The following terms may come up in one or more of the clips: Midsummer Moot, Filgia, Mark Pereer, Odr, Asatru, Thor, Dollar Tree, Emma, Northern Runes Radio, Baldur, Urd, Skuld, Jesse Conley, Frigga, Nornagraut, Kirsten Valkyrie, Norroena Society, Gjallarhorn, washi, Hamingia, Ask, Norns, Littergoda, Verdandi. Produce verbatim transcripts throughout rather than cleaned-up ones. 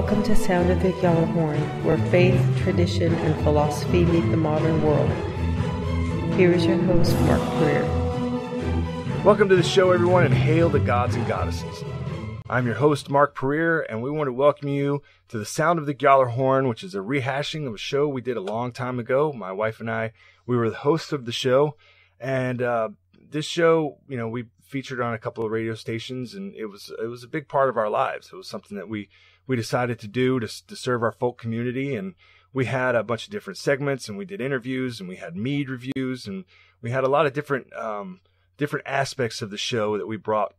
Welcome to Sound of the Gjallarhorn, where faith, tradition, and philosophy meet the modern world. Here is your host, Mark Pereer. Welcome to the show, everyone, and hail the gods and goddesses. I'm your host, Mark Pereer, and we want to welcome you to the Sound of the Gjallarhorn, which is a rehashing of a show we did a long time ago. My wife and I, we were the hosts of the show, and uh, this show, you know, we featured on a couple of radio stations, and it was it was a big part of our lives. It was something that we we decided to do to, to serve our folk community, and we had a bunch of different segments, and we did interviews, and we had mead reviews, and we had a lot of different um, different aspects of the show that we brought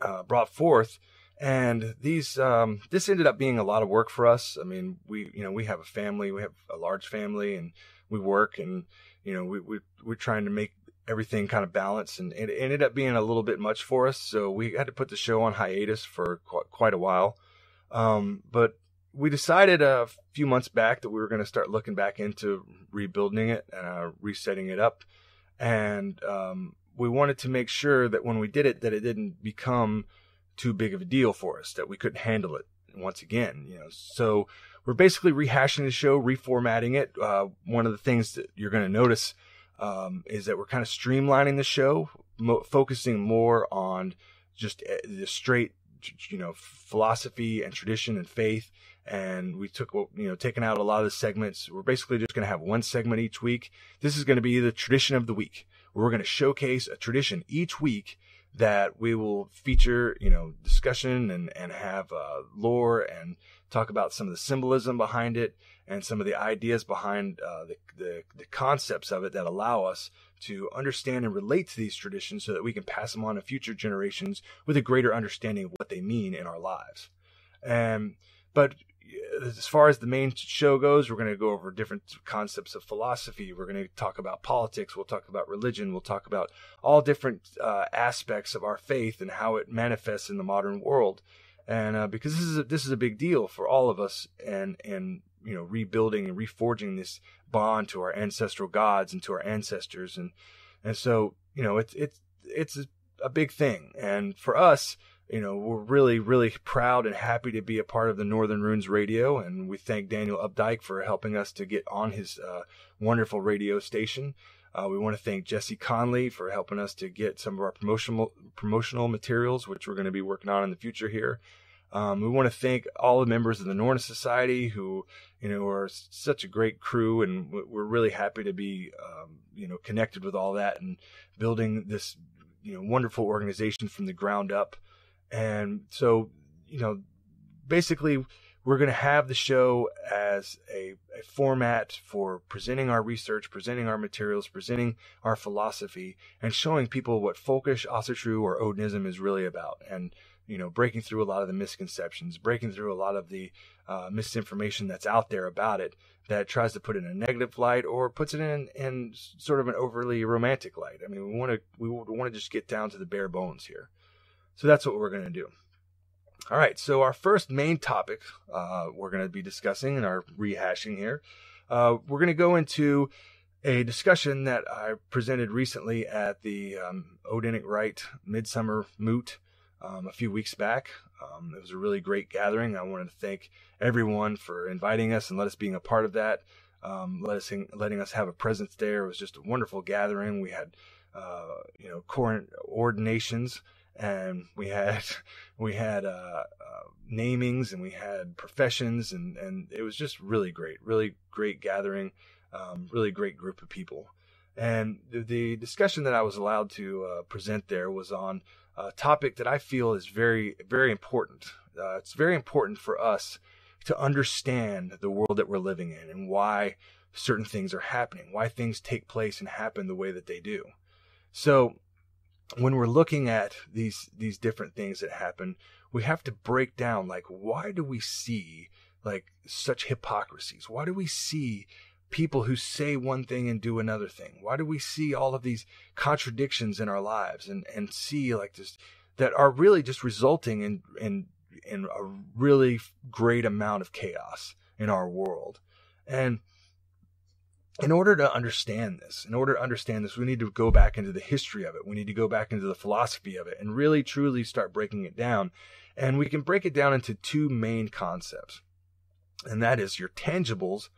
uh, brought forth. And these um, this ended up being a lot of work for us. I mean, we you know we have a family, we have a large family, and we work, and you know we, we we're trying to make everything kind of balanced, and it ended up being a little bit much for us. So we had to put the show on hiatus for qu- quite a while. Um, but we decided a few months back that we were going to start looking back into rebuilding it and uh, resetting it up. And um, we wanted to make sure that when we did it, that it didn't become too big of a deal for us, that we couldn't handle it once again, you know. So we're basically rehashing the show, reformatting it. Uh, one of the things that you're going to notice um, is that we're kind of streamlining the show, mo- focusing more on just the straight, you know, philosophy and tradition and faith. And we took, you know, taken out a lot of the segments. We're basically just going to have one segment each week. This is going to be the tradition of the week. We're going to showcase a tradition each week that we will feature, you know, discussion and, and have uh, lore and talk about some of the symbolism behind it and some of the ideas behind uh, the, the the concepts of it that allow us to understand and relate to these traditions so that we can pass them on to future generations with a greater understanding of what they mean in our lives. Um, but as far as the main show goes, we're going to go over different concepts of philosophy. We're going to talk about politics. We'll talk about religion. We'll talk about all different uh, aspects of our faith and how it manifests in the modern world. And uh, because this is a, this is a big deal for all of us, and and you know, rebuilding and reforging this bond to our ancestral gods and to our ancestors, and and so you know, it's it's it's a big thing. And for us, you know, we're really, really proud and happy to be a part of the Northern Runes Radio, and we thank Daniel Updike for helping us to get on his uh, wonderful radio station. Uh, we want to thank Jesse Conley for helping us to get some of our promotional promotional materials, which we're going to be working on in the future here. Um, we want to thank all the members of the Norroena Society, who, you know, are such a great crew, and we're really happy to be, um, you know, connected with all that and building this, you know, wonderful organization from the ground up. And so, you know, basically we're going to have the show as a, a format for presenting our research, presenting our materials, presenting our philosophy, and showing people what folkish Asatru or Odinism is really about. And, you know, breaking through a lot of the misconceptions, breaking through a lot of the uh, misinformation that's out there about it that tries to put it in a negative light or puts it in, in sort of an overly romantic light. I mean, we want to we want to just get down to the bare bones here. So that's what we're going to do. All right. So our first main topic uh, we're going to be discussing in our rehashing here, uh, we're going to go into a discussion that I presented recently at the um, Odinic Rite Midsummer Moot um, a few weeks back. Um, it was a really great gathering. I wanted to thank everyone for inviting us and let us being a part of that, um, let us in, letting us have a presence there. It was just a wonderful gathering. We had, uh, you know, coordinations. And we had, we had, uh, uh, namings, and we had professions, and, and it was just really great, really great gathering, um, really great group of people. And the, the discussion that I was allowed to, uh, present there was on a topic that I feel is very, very important. Uh, it's very important for us to understand the world that we're living in and why certain things are happening, why things take place and happen the way that they do. So when we're looking at these these different things that happen, we have to break down, like, why do we see, like, such hypocrisies? Why do we see people who say one thing and do another thing? Why do we see all of these contradictions in our lives and, and see, like, this, that are really just resulting in, in, in a really great amount of chaos in our world? And in order to understand this, in order to understand this, we need to go back into the history of it. We need to go back into the philosophy of it and really, truly start breaking it down. And we can break it down into two main concepts, and that is your tangibles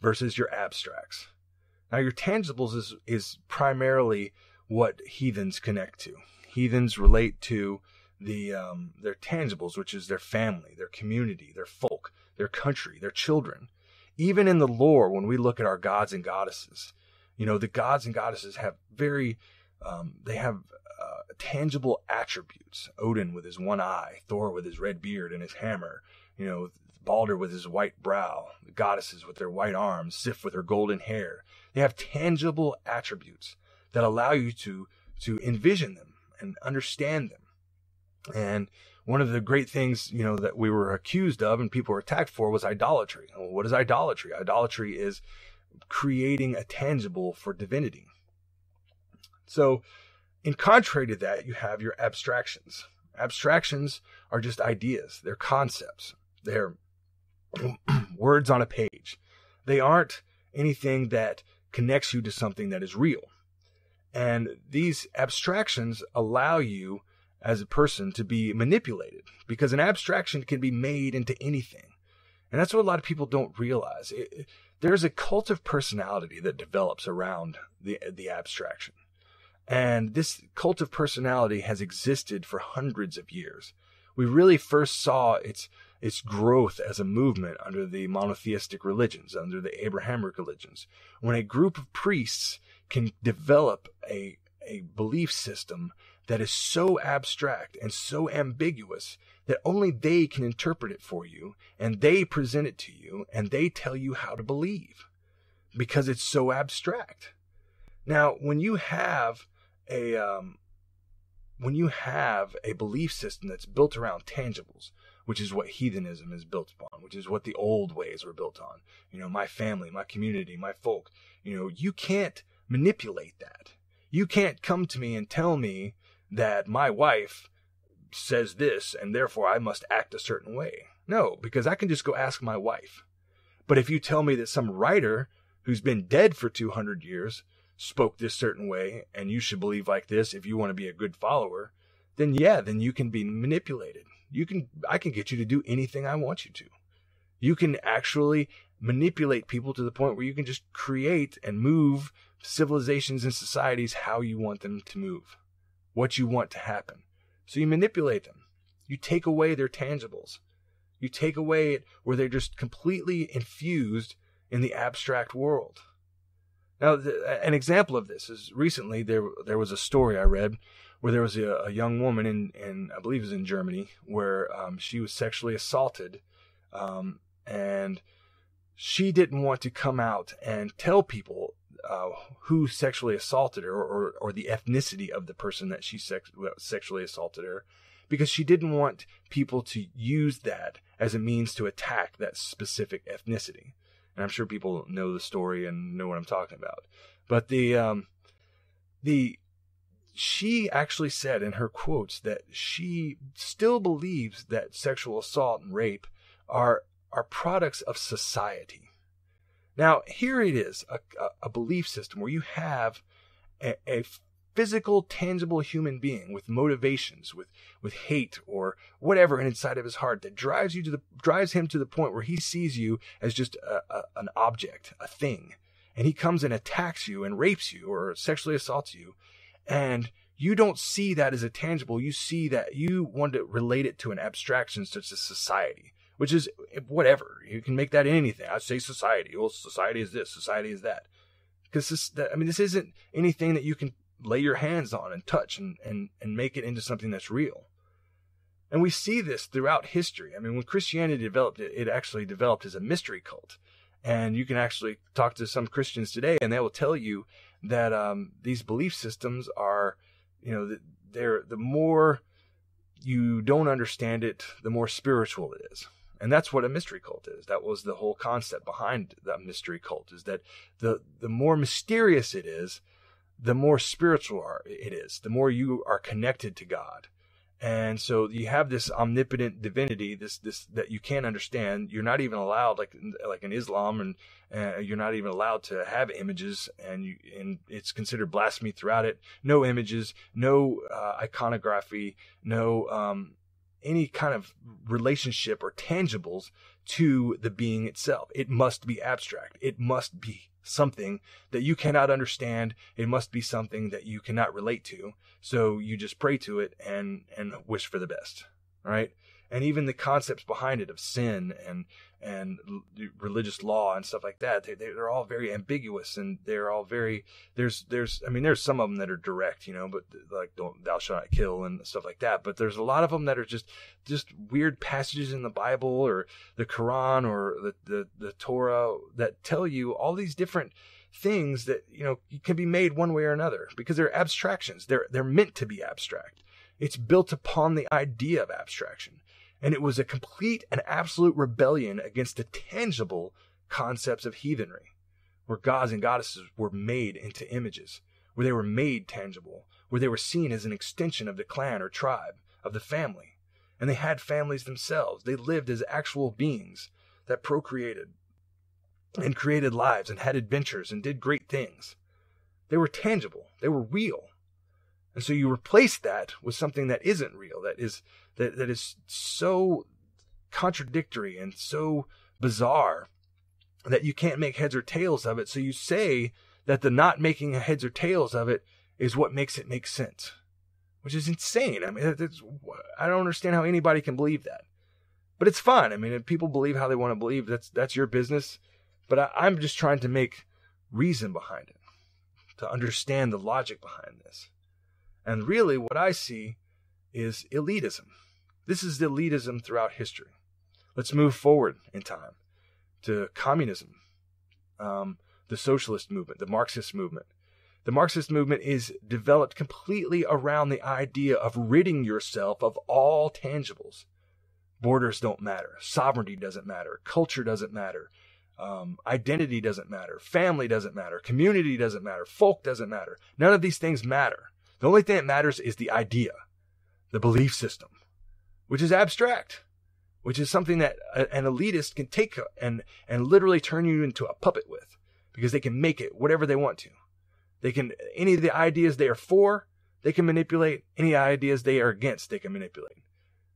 versus your abstracts. Now, your tangibles is, is primarily what heathens connect to. Heathens relate to the um, their tangibles, which is their family, their community, their folk, their country, their children. Even in the lore, when we look at our gods and goddesses, you know, the gods and goddesses have very, um, they have uh, tangible attributes. Odin with his one eye, Thor with his red beard and his hammer, you know, Baldur with his white brow, the goddesses with their white arms, Sif with her golden hair. They have tangible attributes that allow you to, to envision them and understand them. And one of the great things, you know, that we were accused of and people were attacked for was idolatry. Well, what is idolatry? Idolatry is creating a tangible for divinity. So in contrary to that, you have your abstractions. Abstractions are just ideas. They're concepts. They're words on a page. They aren't anything that connects you to something that is real. And these abstractions allow you as a person to be manipulated, because an abstraction can be made into anything. And that's what a lot of people don't realize. It, it, there's a cult of personality that develops around the, the abstraction. And this cult of personality has existed for hundreds of years. We really first saw its, its growth as a movement under the monotheistic religions, under the Abrahamic religions, when a group of priests can develop a, a belief system that is so abstract and so ambiguous that only they can interpret it for you, and they present it to you, and they tell you how to believe because it's so abstract. Now, when you have a um, when you have a belief system that's built around tangibles, which is what heathenism is built upon, which is what the old ways were built on, you know, my family, my community, my folk, you know, you can't manipulate that. You can't come to me and tell me that my wife says this and therefore I must act a certain way. No, because I can just go ask my wife. But if you tell me that some writer who's been dead for two hundred years spoke this certain way and you should believe like this if you want to be a good follower, then yeah, then you can be manipulated. You can, I can get you to do anything I want you to. You can actually manipulate people to the point where you can just create and move civilizations and societies how you want them to move, what you want to happen. So you manipulate them. You take away their tangibles. You take away it where they're just completely infused in the abstract world. Now, the, an example of this is recently there there was a story I read where there was a, a young woman in, in, I believe it was in Germany, where um, she was sexually assaulted, um, and she didn't want to come out and tell people Uh, who sexually assaulted her, or, or, or the ethnicity of the person that she sex, sexually assaulted her, because she didn't want people to use that as a means to attack that specific ethnicity. And I'm sure people know the story and know what I'm talking about. But the um, the she actually said in her quotes that she still believes that sexual assault and rape are are products of society. Now, here it is, a, a belief system where you have a, a physical, tangible human being with motivations, with, with hate or whatever inside of his heart that drives you to the drives him to the point where he sees you as just a, a, an object, a thing. And he comes and attacks you and rapes you or sexually assaults you. And you don't see that as a tangible. You see that you want to relate it to an abstraction such as society, which is whatever. You can make that anything. I say society. Well, society is this, society is that. Because this, I mean, this isn't anything that you can lay your hands on and touch and, and, and make it into something that's real. And we see this throughout history. I mean, when Christianity developed, it, it actually developed as a mystery cult. And you can actually talk to some Christians today, and they will tell you that um, these belief systems are, you know, they're, the more you don't understand it, the more spiritual it is. And that's what a mystery cult is. That was the whole concept behind the mystery cult, is that the, the more mysterious it is, the more spiritual it is, the more you are connected to God. And so you have this omnipotent divinity, this this that you can't understand. You're not even allowed, like like in Islam, and uh, you're not even allowed to have images, and you and it's considered blasphemy throughout it. No images, no uh, iconography, no um, any kind of relationship or tangibles to the being itself. It must be abstract. It must be something that you cannot understand. It must be something that you cannot relate to. So you just pray to it and and wish for the best, right? And even the concepts behind it of sin and and religious law and stuff like that, they, they're all very ambiguous, and they're all very there's there's I mean there's some of them that are direct, you know, but like don't thou shalt not kill and stuff like that. But there's a lot of them that are just just weird passages in the Bible or the Quran or the the, the Torah that tell you all these different things that, you know, can be made one way or another because they're abstractions. They're they're meant to be abstract. It's built upon the idea of abstraction. And it was a complete and absolute rebellion against the tangible concepts of heathenry, where gods and goddesses were made into images, where they were made tangible, where they were seen as an extension of the clan or tribe, of the family. And they had families themselves. They lived as actual beings that procreated and created lives and had adventures and did great things. They were tangible. They were real. And so you replace that with something that isn't real, that is that that is so contradictory and so bizarre that you can't make heads or tails of it. So you say that the not making heads or tails of it is what makes it make sense, which is insane. I mean, that's, I don't understand how anybody can believe that. But it's fine. I mean, if people believe how they want to believe, that's that's your business. But I, I'm just trying to make reason behind it, to understand the logic behind this. And really what I see is elitism. This is elitism throughout history. Let's move forward in time to communism, um, the socialist movement, the Marxist movement. The Marxist movement is developed completely around the idea of ridding yourself of all tangibles. Borders don't matter. Sovereignty doesn't matter. Culture doesn't matter. Um, identity doesn't matter. Family doesn't matter. Community doesn't matter. Folk doesn't matter. None of these things matter. The only thing that matters is the idea, the belief system, which is abstract, which is something that a, an elitist can take and, and literally turn you into a puppet with, because they can make it whatever they want to. They can, any of the ideas they are for, they can manipulate. Any ideas they are against, they can manipulate.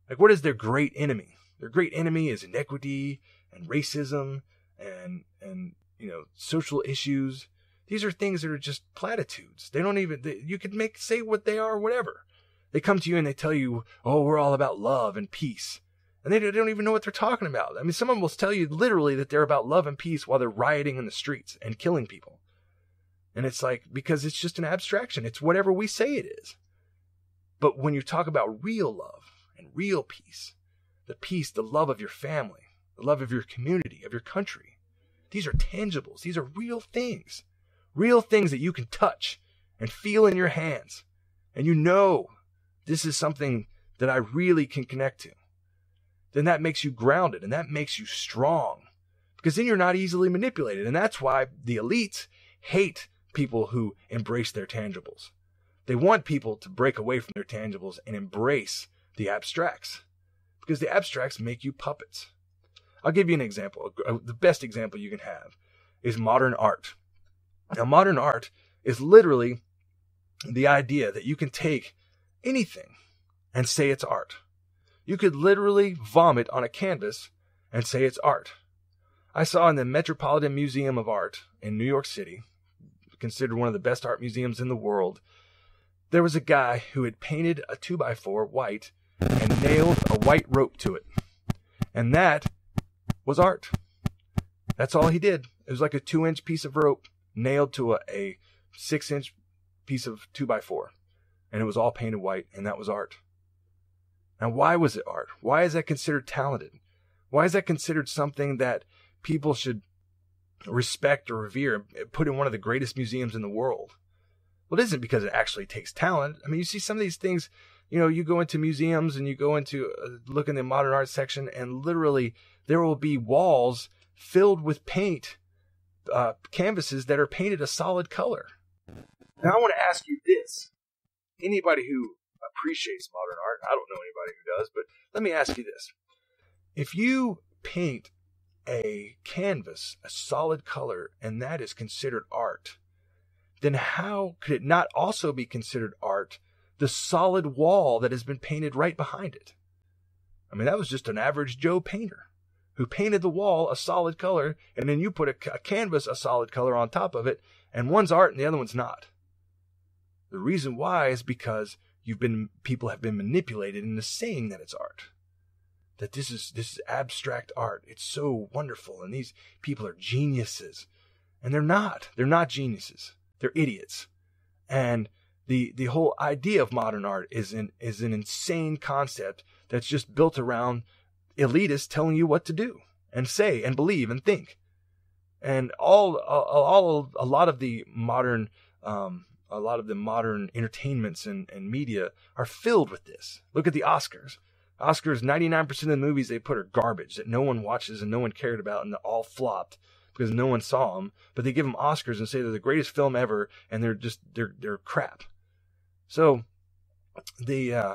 Like, what is their great enemy? Their great enemy is inequity and racism and, and, you know, social issues. These are things that are just platitudes. They don't even, they, you could make, say what they are, whatever. They come to you and they tell you, oh, we're all about love and peace. And they, they don't even know what they're talking about. I mean, someone will tell you literally that they're about love and peace while they're rioting in the streets and killing people. And it's like, because it's just an abstraction. It's whatever we say it is. But when you talk about real love and real peace, the peace, the love of your family, the love of your community, of your country, these are tangibles. These are real things. Real things that you can touch and feel in your hands. And you know, this is something that I really can connect to. Then that makes you grounded and that makes you strong, because then you're not easily manipulated. And that's why the elites hate people who embrace their tangibles. They want people to break away from their tangibles and embrace the abstracts, because the abstracts make you puppets. I'll give you an example. The best example you can have is modern art. Now, modern art is literally the idea that you can take anything and say it's art. You could literally vomit on a canvas and say it's art. I saw in the Metropolitan Museum of Art in New York City, considered one of the best art museums in the world, there was a guy who had painted a two by four white and nailed a white rope to it. And that was art. That's all he did. It was like a two inch piece of rope nailed to a, a six inch piece of two by four, and it was all painted white, and that was art. Now, why was it art? Why is that considered talented? Why is that considered something that people should respect or revere and put in one of the greatest museums in the world? Well, it isn't because it actually takes talent. I mean, you see some of these things, you know, you go into museums and you go into uh, look in the modern art section, and literally there will be walls filled with paint. Uh, canvases that are painted a solid color. Now I want to ask you this. Anybody who appreciates modern art. I don't know anybody who does, but let me ask you this. If you paint a canvas, a solid color, and that is considered art, then how could it not also be considered art, the solid wall that has been painted right behind it? I mean, that was just an average Joe painter who painted the wall a solid color, and then you put a, a canvas a solid color on top of it, and one's art and the other one's not. The reason why is because you've been people have been manipulated into saying that it's art, that this is this is abstract art. It's so wonderful, and these people are geniuses, and they're not. They're not geniuses. They're idiots, and the the whole idea of modern art is an is an insane concept that's just built around elitists telling you what to do and say and believe and think. And all all a lot of the modern um, a lot of the modern entertainments and, and media are filled with this. Look at the Oscars. Oscars, ninety-nine percent of the movies they put are garbage that no one watches and no one cared about, and they all flopped because no one saw them. But they give them Oscars and say they're the greatest film ever, and they're just they're they're crap. So the uh,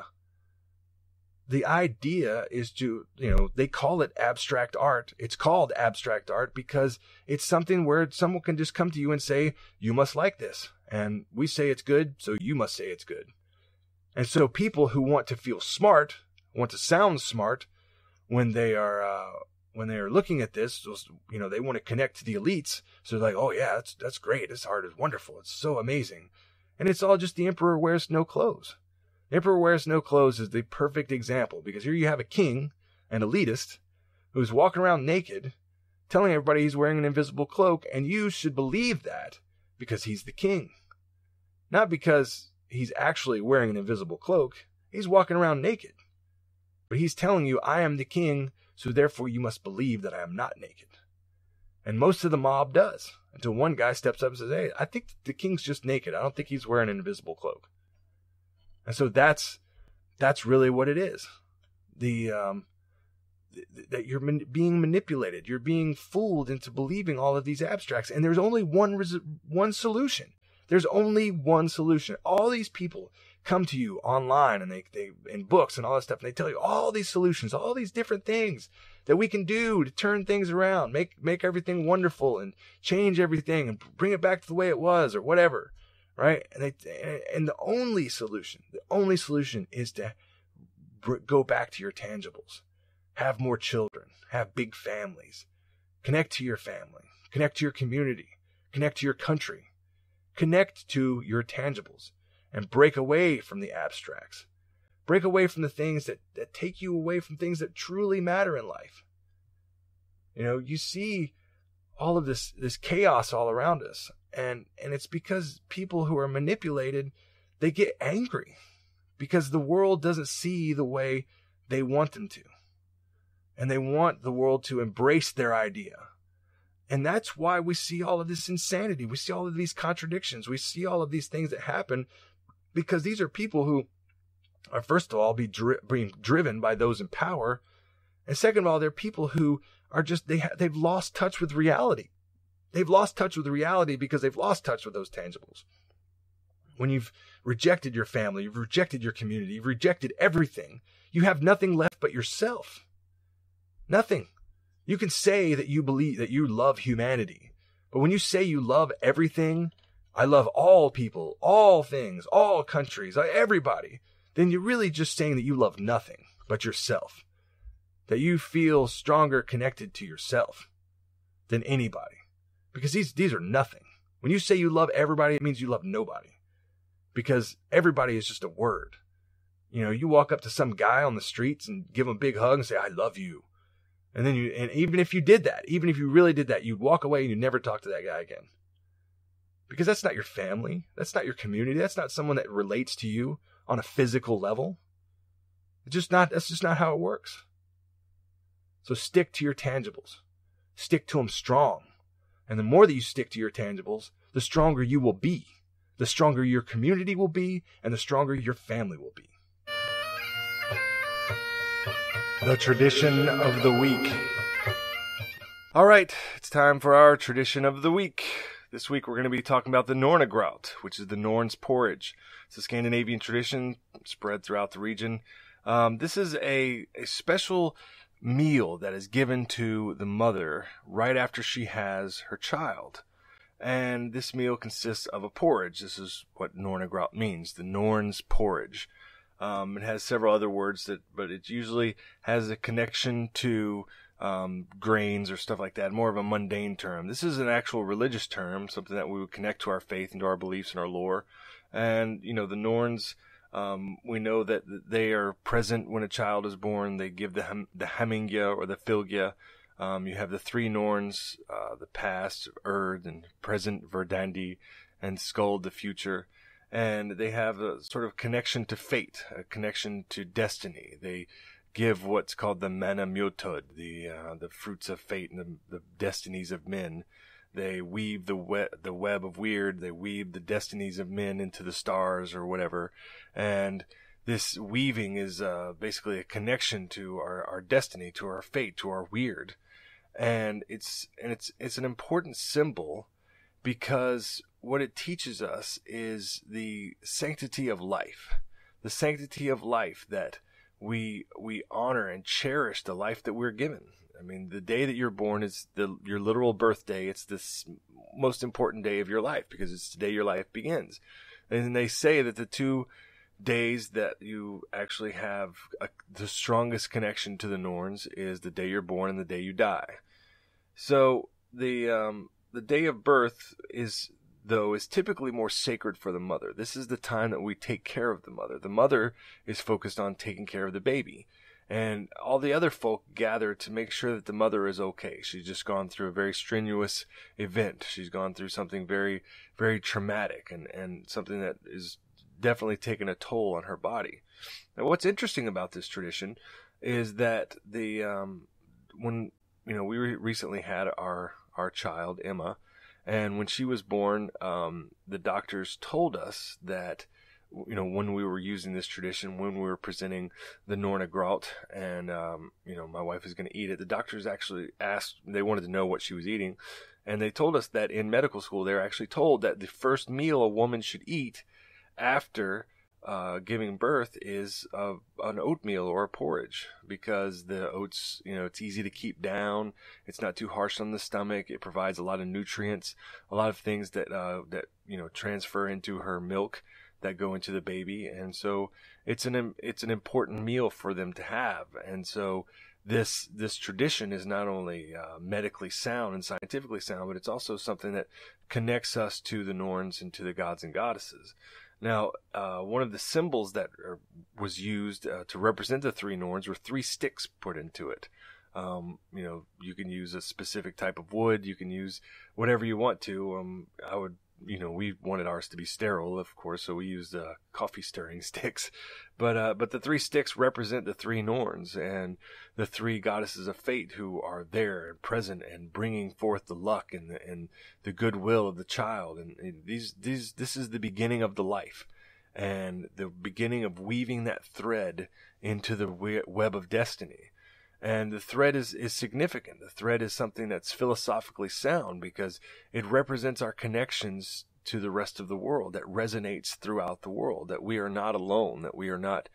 the idea is to, you know, they call it abstract art. It's called abstract art because it's something where someone can just come to you and say, you must like this. And we say it's good, so you must say it's good. And so people who want to feel smart, want to sound smart when they are uh, when they are looking at this, you know, they want to connect to the elites. So they're like, oh, yeah, that's, that's great. This art is wonderful. It's so amazing. And it's all just the emperor wears no clothes. The emperor wears no clothes is the perfect example, because here you have a king, an elitist, who's walking around naked, telling everybody he's wearing an invisible cloak, and you should believe that because he's the king. Not because he's actually wearing an invisible cloak. He's walking around naked. But he's telling you, I am the king, so therefore you must believe that I am not naked. And most of the mob does, until one guy steps up and says, hey, I think the king's just naked. I don't think he's wearing an invisible cloak. And so that's that's really what it is. The um, th- that you're man- being manipulated. You're being fooled into believing all of these abstracts. And there's only one res- one solution. There's only one solution. All these people come to you online and they, they in books and all this stuff, and they tell you all these solutions, all these different things that we can do to turn things around, make make everything wonderful and change everything and bring it back to the way it was or whatever, right? And they, and the only solution, the only solution is to go back to your tangibles, have more children, have big families, connect to your family, connect to your community, connect to your country, connect to your tangibles, and break away from the abstracts. Break away from the things that, that take you away from things that truly matter in life. You know, you see all of this, this chaos all around us. And, and it's because people who are manipulated, they get angry. Because the world doesn't see the way they want them to. And they want the world to embrace their idea. And that's why we see all of this insanity. We see all of these contradictions. We see all of these things that happen. Because these are people who are, first of all, be dri- being driven by those in power. And second of all, they're people who are just, they ha- they've lost touch with reality. They've lost touch with reality because they've lost touch with those tangibles. When you've rejected your family, you've rejected your community, you've rejected everything, you have nothing left but yourself. Nothing. You can say that you believe, that you love humanity. But when you say you love everything, I love all people, all things, all countries, everybody, then you're really just saying that you love nothing but yourself, that you feel stronger connected to yourself than anybody, because these, these are nothing. When you say you love everybody, it means you love nobody, because everybody is just a word. You know, you walk up to some guy on the streets and give him a big hug and say, I love you. And then you, and even if you did that, even if you really did that, you'd walk away and you'd never talk to that guy again. Because that's not your family. That's not your community. That's not someone that relates to you on a physical level. It's just not, that's just not how it works. So stick to your tangibles. Stick to them strong. And the more that you stick to your tangibles, the stronger you will be. The stronger your community will be, and the stronger your family will be. The Tradition of the Week. All right, it's time for our Tradition of the Week. This week we're going to be talking about the Nornagraut, which is the Norns porridge. It's a Scandinavian tradition spread throughout the region. Um, this is a, a special meal that is given to the mother right after she has her child. And this meal consists of a porridge. This is what Nornagraut means, the Norns porridge. Um, it has several other words, that, but it usually has a connection to um, grains or stuff like that, more of a mundane term. This is an actual religious term, something that we would connect to our faith and to our beliefs and our lore. And, you know, the Norns, um, we know that they are present when a child is born. They give the, ham- the Hamingia or the Filgia. Um, you have the three Norns, uh, the past, Urd, and present, Verdandi, and Skuld, the future. And they have a sort of connection to fate, a connection to destiny. They give what's called the manna mjötöd, the uh, the fruits of fate and the, the destinies of men. They weave the we- the web of weird. They weave the destinies of men into the stars or whatever. And this weaving is uh, basically a connection to our, our destiny, to our fate, to our weird. And it's and it's it's an important symbol because what it teaches us is the sanctity of life, the sanctity of life that we we honor and cherish the life that we're given. I mean, the day that you're born is the, your literal birthday. It's this most important day of your life because it's the day your life begins. And they say that the two days that you actually have a, the strongest connection to the Norns is the day you're born and the day you die. So the um, the day of birth is though is typically more sacred for the mother. This is the time that we take care of the mother. The mother is focused on taking care of the baby. And all the other folk gather to make sure that the mother is okay. She's just gone through a very strenuous event. She's gone through something very, very traumatic and, and something that is definitely taken a toll on her body. Now, what's interesting about this tradition is that the um, when you know we re- recently had our our child Emma, and when she was born, um, the doctors told us that, you know, when we were using this tradition, when we were presenting the Nornagraut, and, um, you know, my wife is going to eat it, the doctors actually asked, they wanted to know what she was eating, and they told us that in medical school, they were actually told that the first meal a woman should eat after uh, giving birth is a, an oatmeal or a porridge, because the oats, you know, it's easy to keep down, it's not too harsh on the stomach, it provides a lot of nutrients, a lot of things that, uh, that you know, transfer into her milk, that go into the baby, and so it's an it's an important meal for them to have. And so this this tradition is not only uh, medically sound and scientifically sound, but it's also something that connects us to the Norns and to the gods and goddesses. Now, uh, one of the symbols that are, was used uh, to represent the three Norns were three sticks put into it. Um, you know, you can use a specific type of wood, you can use whatever you want to. Um, I would. You know, we wanted ours to be sterile, of course, so we used uh, coffee stirring sticks. But uh, but the three sticks represent the three Norns and the three goddesses of fate who are there and present and bringing forth the luck and the, and the goodwill of the child. And, and these these this is the beginning of the life and the beginning of weaving that thread into the web of destiny. And the thread is, is significant. The thread is something that's philosophically sound because it represents our connections to the rest of the world, that resonates throughout the world, that we are not alone, that we are not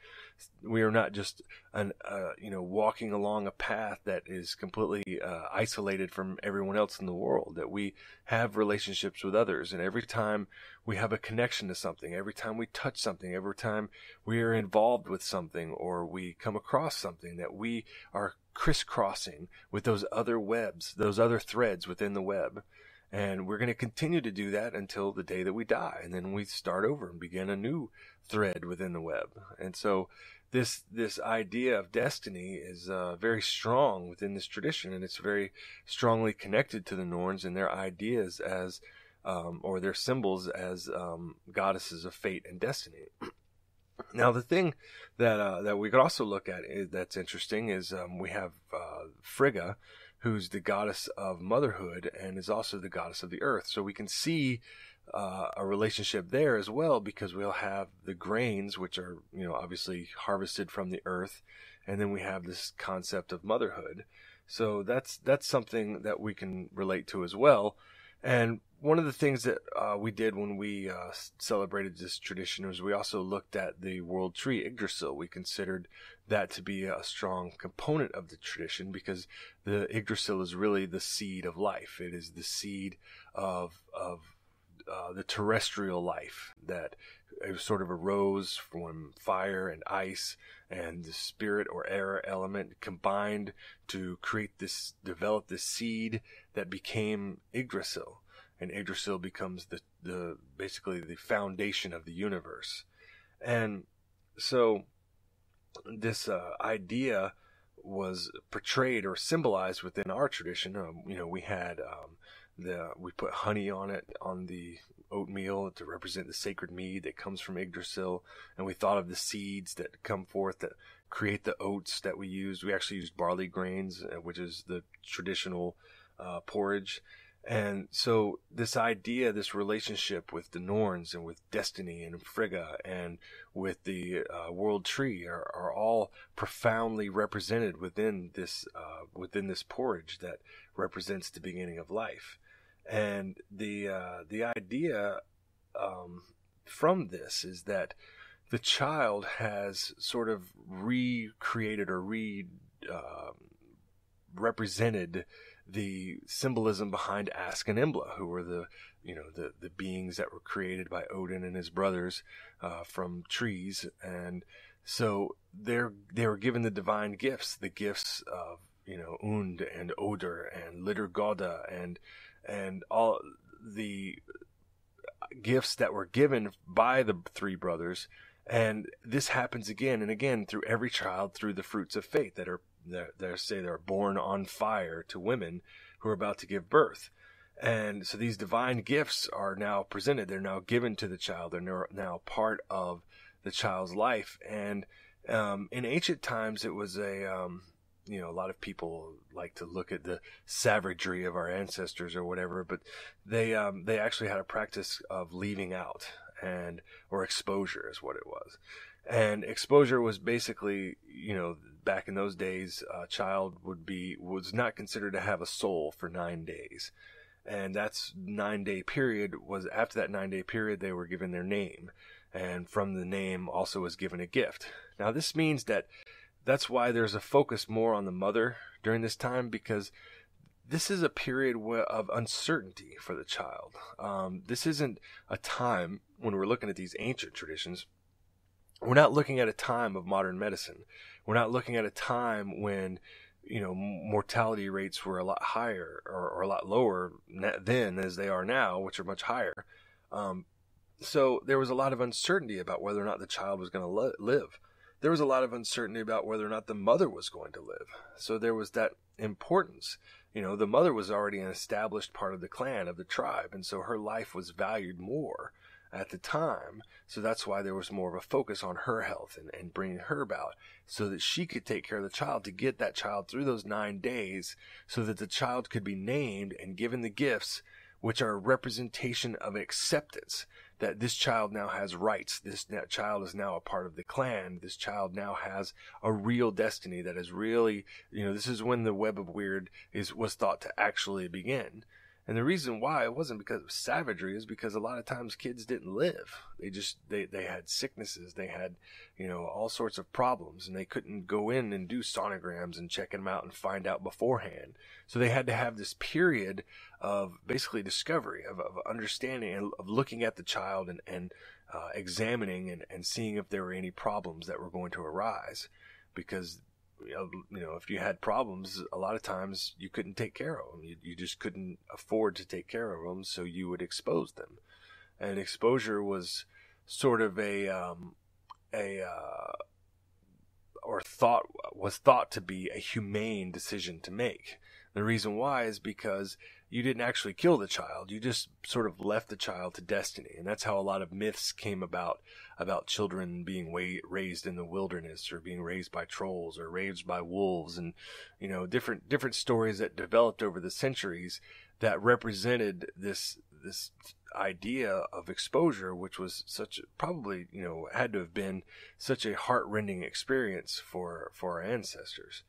we are not just an uh, you know walking along a path that is completely uh, isolated from everyone else in the world, that we have relationships with others, and every time we have a connection to something, every time we touch something, every time we are involved with something or we come across something, that we are crisscrossing with those other webs, those other threads within the web. And we're going to continue to do that until the day that we die. And then we start over and begin a new thread within the web. And so this this idea of destiny is uh, very strong within this tradition. And it's very strongly connected to the Norns and their ideas as, um, or their symbols as um, goddesses of fate and destiny. Now, the thing that uh, that we could also look at is, that's interesting is um, we have uh, Frigga, who's the goddess of motherhood and is also the goddess of the earth. So we can see uh, a relationship there as well, because we'll have the grains, which are, you know, obviously harvested from the earth, and then we have this concept of motherhood. So that's that's something that we can relate to as well. And one of the things that uh, we did when we uh, celebrated this tradition was we also looked at the world tree Yggdrasil. We considered that to be a strong component of the tradition because the Yggdrasil is really the seed of life. It is the seed of of uh, the terrestrial life that sort of arose from fire and ice and the spirit or air element combined to create this, develop this seed that became Yggdrasil. And Yggdrasil becomes the, the basically the foundation of the universe. And so this uh, idea was portrayed or symbolized within our tradition. Um, you know, we had um, the we put honey on it, on the oatmeal, to represent the sacred mead that comes from Yggdrasil. And we thought of the seeds that come forth that create the oats that we used. We actually used barley grains, which is the traditional uh, porridge. And so this idea, this relationship with the Norns and with destiny and Frigga and with the uh, world tree are, are all profoundly represented within this uh, within this porridge that represents the beginning of life. And the uh, the idea um, from this is that the child has sort of recreated or re uh, represented the symbolism behind Ask and Imbla, who were the, you know, the, the beings that were created by Odin and his brothers uh, from trees. And so they're, they were given the divine gifts, the gifts of, you know, Und and Odr and Littergoda and, and all the gifts that were given by the three brothers. And this happens again and again through every child, through the fruits of faith that are They're, they're say they're born on fire to women who are about to give birth. And so these divine gifts are now presented. They're now given to the child. They're now part of the child's life. And um, in ancient times, it was a, um, you know, a lot of people like to look at the savagery of our ancestors or whatever, but they um, they actually had a practice of leaving out, and or exposure is what it was. And exposure was basically, you know, back in those days, a child would be, was not considered to have a soul for nine days. And that's nine day period was after that nine day period, they were given their name. And from the name also was given a gift. Now this means that that's why there's a focus more on the mother during this time, because this is a period of uncertainty for the child. Um, this isn't a time when we're looking at these ancient traditions. We're not looking at a time of modern medicine. We're not looking at a time when, you know, mortality rates were a lot higher or, or a lot lower then as they are now, which are much higher. Um, so there was a lot of uncertainty about whether or not the child was going to le- live. There was a lot of uncertainty about whether or not the mother was going to live. So there was that importance. You know, the mother was already an established part of the clan, of the tribe, and so her life was valued more at the time. So that's why there was more of a focus on her health and, and bringing her about so that she could take care of the child, to get that child through those nine days so that the child could be named and given the gifts, which are a representation of acceptance that this child now has rights. This child is now a part of the clan. This child now has a real destiny that is really, you know, this is when the web of weird is, was thought to actually begin. And the reason why it wasn't because of savagery is because a lot of times kids didn't live. They just, they, they had sicknesses. They had, you know, all sorts of problems, and they couldn't go in and do sonograms and check them out and find out beforehand. So they had to have this period of basically discovery, of, of understanding, and of looking at the child and, and uh, examining and, and seeing if there were any problems that were going to arise. Because, you know, if you had problems, a lot of times you couldn't take care of them. You, you just couldn't afford to take care of them, so you would expose them. And exposure was sort of a, um, a uh, or thought was thought to be a humane decision to make. The reason why is because you didn't actually kill the child. You just sort of left the child to destiny. And that's how a lot of myths came about, about children being wa- raised in the wilderness, or being raised by trolls, or raised by wolves, and, you know, different, different stories that developed over the centuries that represented this, this idea of exposure, which was such, probably, you know, had to have been such a heart-rending experience for, for our ancestors.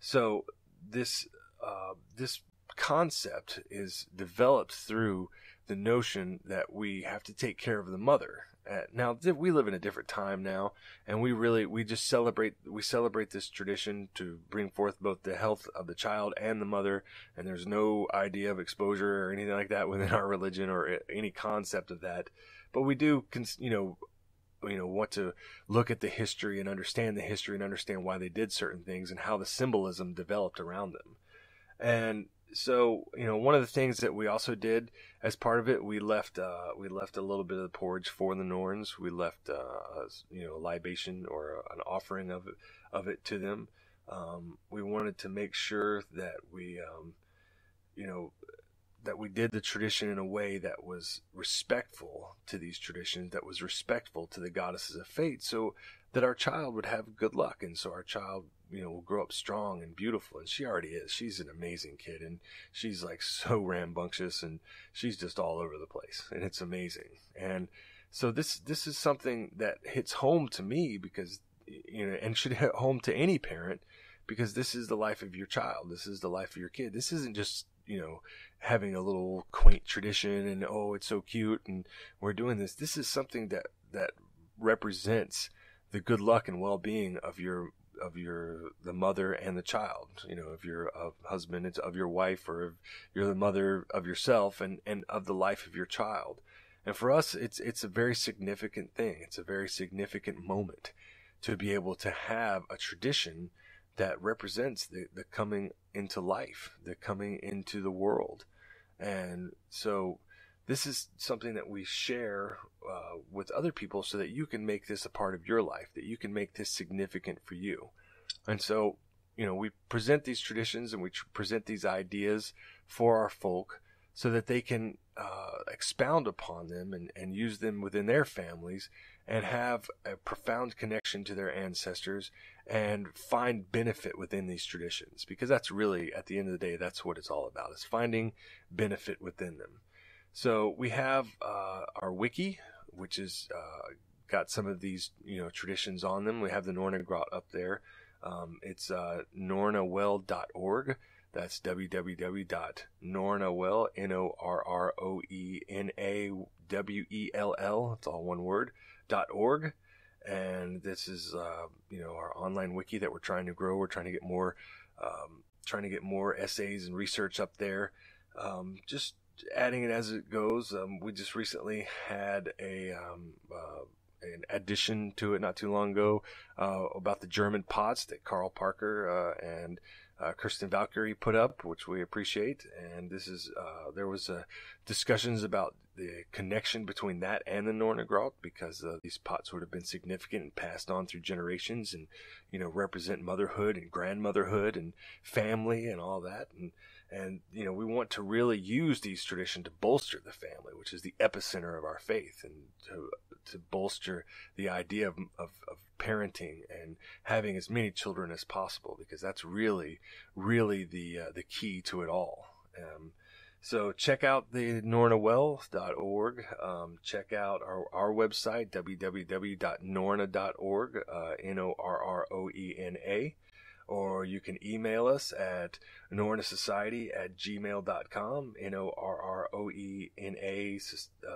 So this, Uh, this concept is developed through the notion that we have to take care of the mother. Uh, now, we live in a different time now, and we really, we just celebrate, we celebrate this tradition to bring forth both the health of the child and the mother, and there's no idea of exposure or anything like that within our religion or any concept of that. But we do, you know, you know, want to look at the history and understand the history and understand why they did certain things and how the symbolism developed around them. And so, you know, one of the things that we also did as part of it, we left uh, we left a little bit of the porridge for the Norns. We left, uh, a, you know, a libation or an offering of it, of it to them. Um, we wanted to make sure that we, um, you know, that we did the tradition in a way that was respectful to these traditions, that was respectful to the goddesses of fate, so that our child would have good luck. And so our child, you know, will grow up strong and beautiful. And she already is. She's an amazing kid, and she's like so rambunctious, and she's just all over the place, and it's amazing. And so this, this is something that hits home to me, because, you know, and should hit home to any parent, because this is the life of your child. This is the life of your kid. This isn't just, you know, having a little quaint tradition and, oh, it's so cute and we're doing this. This is something that, that represents the good luck and well-being of your, of your, the mother and the child, you know, if you're a husband, it's of your wife, or if you're the mother of yourself, and, and of the life of your child. And for us, it's, it's a very significant thing. It's a very significant moment to be able to have a tradition that represents the, the coming into life, the coming into the world. And so this is something that we share uh, with other people, so that you can make this a part of your life, that you can make this significant for you. And so, you know, we present these traditions and we tr- present these ideas for our folk, so that they can uh, expound upon them and, and use them within their families and have a profound connection to their ancestors and find benefit within these traditions. Because that's really, at the end of the day, that's what it's all about, is finding benefit within them. So we have uh, our wiki, which is uh, got some of these, you know, traditions on them. We have the Nornagraut up there. Um, it's uh, norna well dot org. That's w w w dot nornawell, N O R R O E N A W E L L, it's all one word, dot org. And this is, uh, you know, our online wiki that we're trying to grow. We're trying to get more, um, trying to get more essays and research up there. Um, just adding it as it goes. Um, we just recently had a um, uh, an addition to it not too long ago uh, about the German pots that Carl Parker uh, and uh, Kirsten Valkyrie put up, which we appreciate. And this is uh, there was uh, discussions about the connection between that and the Nornagraut, because uh, these pots would have been significant and passed on through generations, and, you know, represent motherhood and grandmotherhood and family and all that. And And, you know, we want to really use these traditions to bolster the family, which is the epicenter of our faith, and to to bolster the idea of, of, of parenting and having as many children as possible, because that's really, really the uh, the key to it all. Um, so check out the norna well dot org. Um, check out our, our website, w w w dot norna dot org, uh, N O R R O E N A. Or you can email us at norroena society at gmail dot com, N O R R O E N A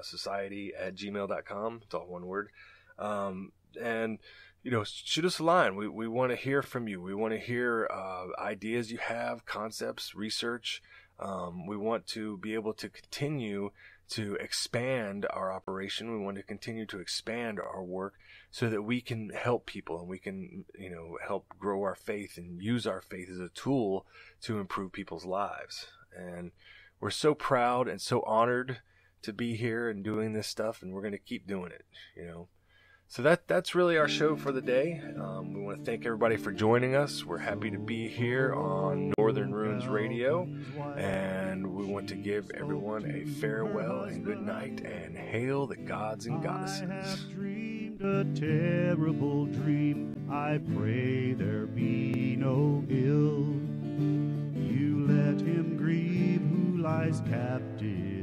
society at gmail dot com. It's all one word. Um, and, you know, shoot us a line. We we want to hear from you. We want to hear uh, ideas you have, concepts, research. Um, we want to be able to continue to expand our operation. We want to continue to expand our work, so that we can help people, and we can, you know, help grow our faith and use our faith as a tool to improve people's lives. And we're so proud and so honored to be here and doing this stuff, and we're going to keep doing it, you know. So that that's really our show for the day. Um, we want to thank everybody for joining us. We're happy to be here on Northern Runes Radio, and we want to give everyone a farewell and good night, and hail the gods and goddesses. I have dreamed a terrible dream. I pray there be no ill. You let him grieve who lies captive.